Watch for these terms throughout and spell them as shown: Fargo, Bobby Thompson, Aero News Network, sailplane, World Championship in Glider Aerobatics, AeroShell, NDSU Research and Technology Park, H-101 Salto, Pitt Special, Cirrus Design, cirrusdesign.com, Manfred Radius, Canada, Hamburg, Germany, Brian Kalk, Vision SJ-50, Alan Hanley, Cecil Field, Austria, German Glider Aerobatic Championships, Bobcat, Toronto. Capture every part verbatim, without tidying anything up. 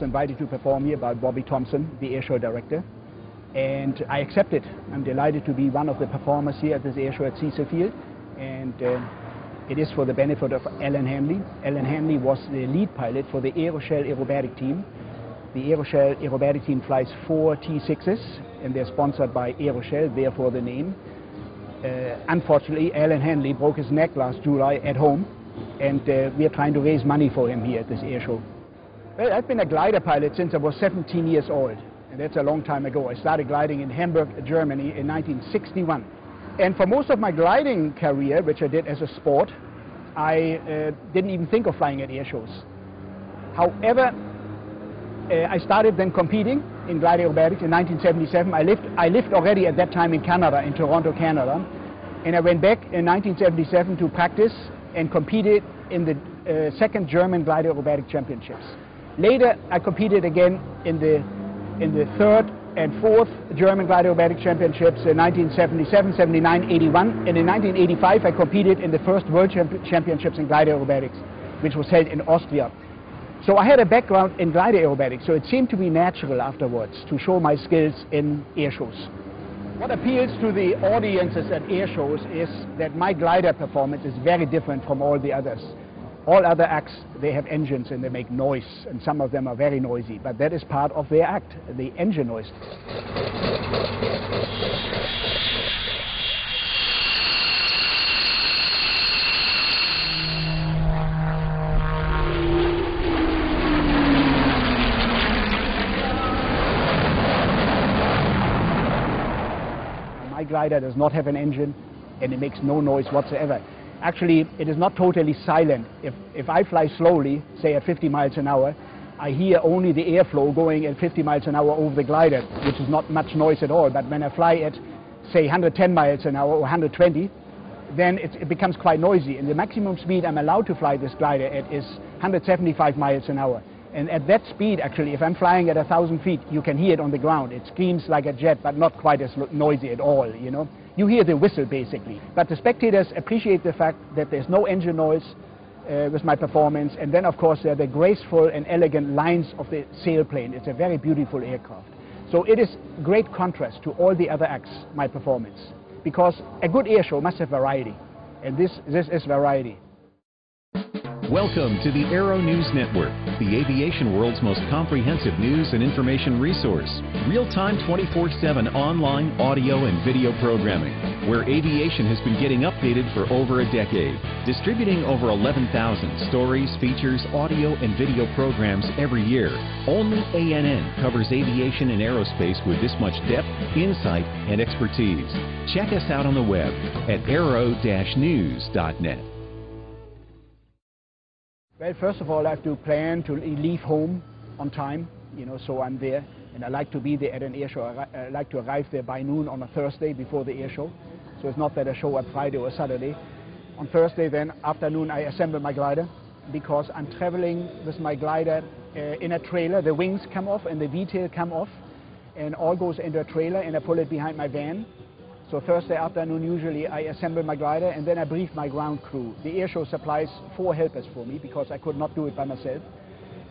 was invited to perform here by Bobby Thompson, the airshow director, and I accepted. I'm delighted to be one of the performers here at this airshow at Cecil Field, and uh, it is for the benefit of Alan Hanley. Alan Hanley was the lead pilot for the AeroShell aerobatic team. The AeroShell aerobatic team flies four T sixes, and they're sponsored by AeroShell, therefore the name. Uh, unfortunately, Alan Hanley broke his neck last July at home, and uh, we are trying to raise money for him here at this airshow. Well, I've been a glider pilot since I was seventeen years old, and that's a long time ago. I started gliding in Hamburg, Germany in nineteen sixty-one. And for most of my gliding career, which I did as a sport, I uh, didn't even think of flying at air shows. However, uh, I started then competing in glider aerobatics in nineteen seventy-seven. I lived, I lived already at that time in Canada, in Toronto, Canada. And I went back in nineteen seventy-seven to practice and competed in the uh, second German Glider Aerobatic Championships. Later, I competed again in the, in the third and fourth German Glider Aerobatic Championships in nineteen seventy-seven, seventy-nine, eighty-one, and in nineteen eighty-five I competed in the first World Championships in Glider Aerobatics, which was held in Austria. So I had a background in glider aerobatics, so it seemed to be natural afterwards to show my skills in air shows. What appeals to the audiences at air shows is that my glider performance is very different from all the others. All other acts, they have engines and they make noise, and some of them are very noisy, but that is part of their act, the engine noise. My glider does not have an engine and it makes no noise whatsoever. Actually, it is not totally silent. If, if I fly slowly, say at fifty miles an hour, I hear only the airflow going at fifty miles an hour over the glider, which is not much noise at all. But when I fly at, say, one hundred ten miles an hour or one hundred twenty, then it, it becomes quite noisy. And the maximum speed I'm allowed to fly this glider at is one hundred seventy-five miles an hour. And at that speed, actually, if I'm flying at one thousand feet, you can hear it on the ground. It screams like a jet, but not quite as noisy at all, you know. You hear the whistle, basically. But the spectators appreciate the fact that there's no engine noise uh, with my performance. And then, of course, there are the graceful and elegant lines of the sailplane. It's a very beautiful aircraft. So it is great contrast to all the other acts, my performance. Because a good airshow must have variety. And this, this is variety. Welcome to the Aero News Network, the aviation world's most comprehensive news and information resource. Real-time twenty-four seven online audio and video programming, where aviation has been getting updated for over a decade. Distributing over eleven thousand stories, features, audio and video programs every year. Only A N N covers aviation and aerospace with this much depth, insight and expertise. Check us out on the web at aero dash news dot net. Well, first of all, I have to plan to leave home on time, you know, so I'm there. And I like to be there at an air show. I like to arrive there by noon on a Thursday before the air show. So it's not that I show up Friday or Saturday. On Thursday, then, afternoon, I assemble my glider because I'm traveling with my glider uh, in a trailer. The wings come off and the V-tail come off and all goes into a trailer and I pull it behind my van. So Thursday afternoon, usually I assemble my glider and then I brief my ground crew. The airshow supplies four helpers for me because I could not do it by myself.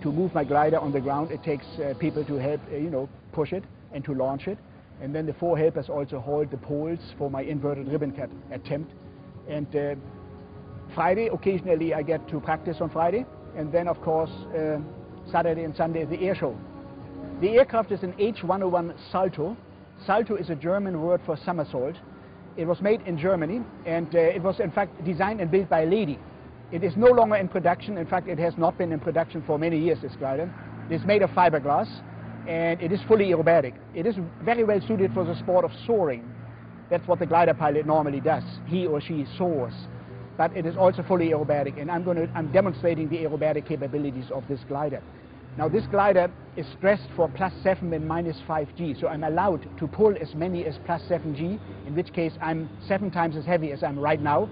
To move my glider on the ground, it takes uh, people to help, uh, you know, push it and to launch it. And then the four helpers also hold the poles for my inverted ribbon cut attempt. And uh, Friday, occasionally I get to practice on Friday. And then, of course, uh, Saturday and Sunday is the airshow. The aircraft is an H one oh one Salto. Salto is a German word for somersault. It was made in Germany, and uh, it was in fact designed and built by a lady. It is no longer in production. In fact, it has not been in production for many years, this glider. It is made of fiberglass, and it is fully aerobatic. It is very well suited for the sport of soaring. That's what the glider pilot normally does. He or she soars. But it is also fully aerobatic, and I'm, gonna, I'm demonstrating the aerobatic capabilities of this glider. Now, this glider is stressed for plus seven and minus five G, so I'm allowed to pull as many as plus seven G, in which case I'm seven times as heavy as I'm right now,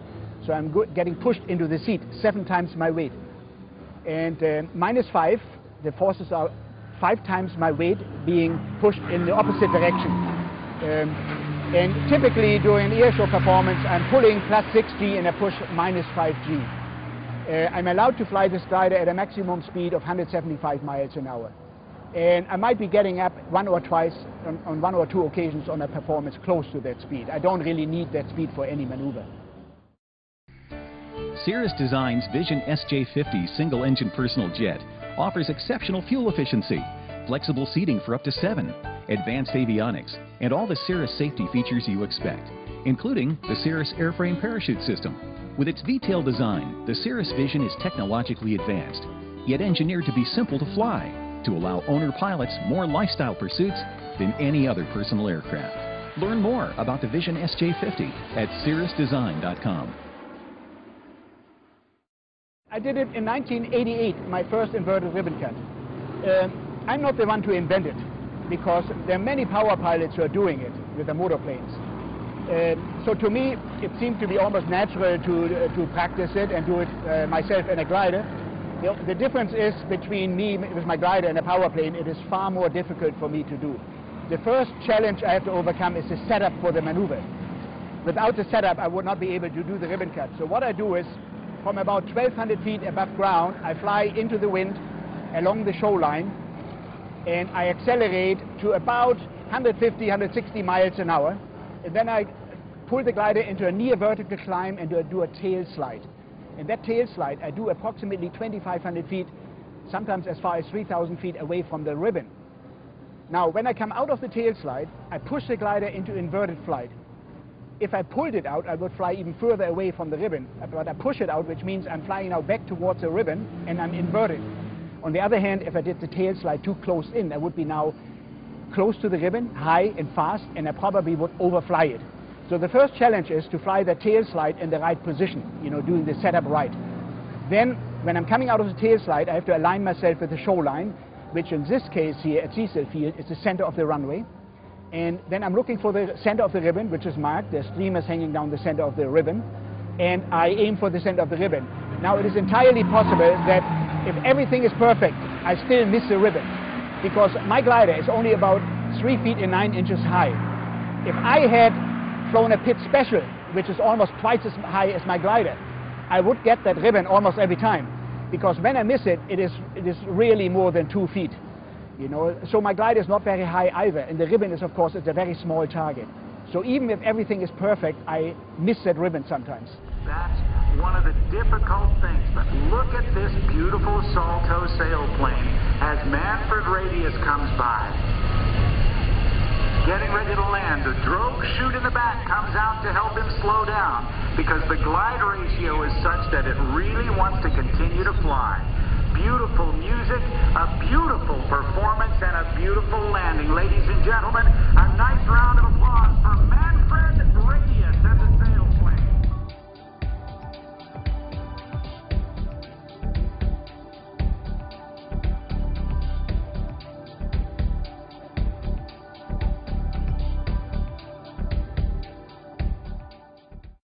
so I'm getting pushed into the seat seven times my weight. And uh, minus five, the forces are five times my weight being pushed in the opposite direction. Um, and typically during an airshow performance, I'm pulling plus six G and I push minus five G. Uh, I'm allowed to fly this glider at a maximum speed of one hundred seventy-five miles an hour. And I might be getting up one or twice on, on one or two occasions on a performance close to that speed. I don't really need that speed for any maneuver. Cirrus Design's Vision S J fifty single-engine personal jet offers exceptional fuel efficiency, flexible seating for up to seven, advanced avionics, and all the Cirrus safety features you expect, including the Cirrus airframe parachute system. With its detailed design, the Cirrus Vision is technologically advanced, yet engineered to be simple to fly, to allow owner pilots more lifestyle pursuits than any other personal aircraft. Learn more about the Vision S J fifty at cirrus design dot com. I did it in nineteen eighty-eight, my first inverted ribbon cut. Uh, I'm not the one to invent it, because there are many power pilots who are doing it with the motorplanes. Uh, so to me, it seemed to be almost natural to, uh, to practice it and do it uh, myself in a glider. The difference is between me with my glider and a power plane, it is far more difficult for me to do. The first challenge I have to overcome is the setup for the maneuver. Without the setup, I would not be able to do the ribbon cut. So what I do is, from about twelve hundred feet above ground, I fly into the wind along the shoreline, and I accelerate to about one fifty, one sixty miles an hour. And then I pull the glider into a near vertical climb and do a tail slide. And that tail slide, I do approximately twenty-five hundred feet, sometimes as far as three thousand feet away from the ribbon. Now, when I come out of the tail slide, I push the glider into inverted flight. If I pulled it out, I would fly even further away from the ribbon. But I push it out, which means I'm flying now back towards the ribbon, and I'm inverted. On the other hand, if I did the tail slide too close in, I would be now close to the ribbon, high and fast, and I probably would overfly it. So the first challenge is to fly the tail slide in the right position, you know, doing the setup right. Then, when I'm coming out of the tail slide, I have to align myself with the shoreline, which in this case here at Cecil Field is the center of the runway. And then I'm looking for the center of the ribbon, which is marked. There's streamers hanging down the center of the ribbon. And I aim for the center of the ribbon. Now, it is entirely possible that if everything is perfect, I still miss the ribbon, because my glider is only about three feet and nine inches high. If I had flown a Pitt Special, which is almost twice as high as my glider, I would get that ribbon almost every time, because when I miss it, it is, it is really more than two feet. You know, so my glider is not very high either, and the ribbon is, of course, it's a very small target. So even if everything is perfect, I miss that ribbon sometimes. That's one of the difficult things, but look at this beautiful Salto sailplane as Manfred Radius comes by. Getting ready to land, the drogue chute in the back comes out to help him slow down because the glide ratio is such that it really wants to continue to fly. Beautiful music, a beautiful performance, and a beautiful landing. Ladies and gentlemen, a nice round of applause.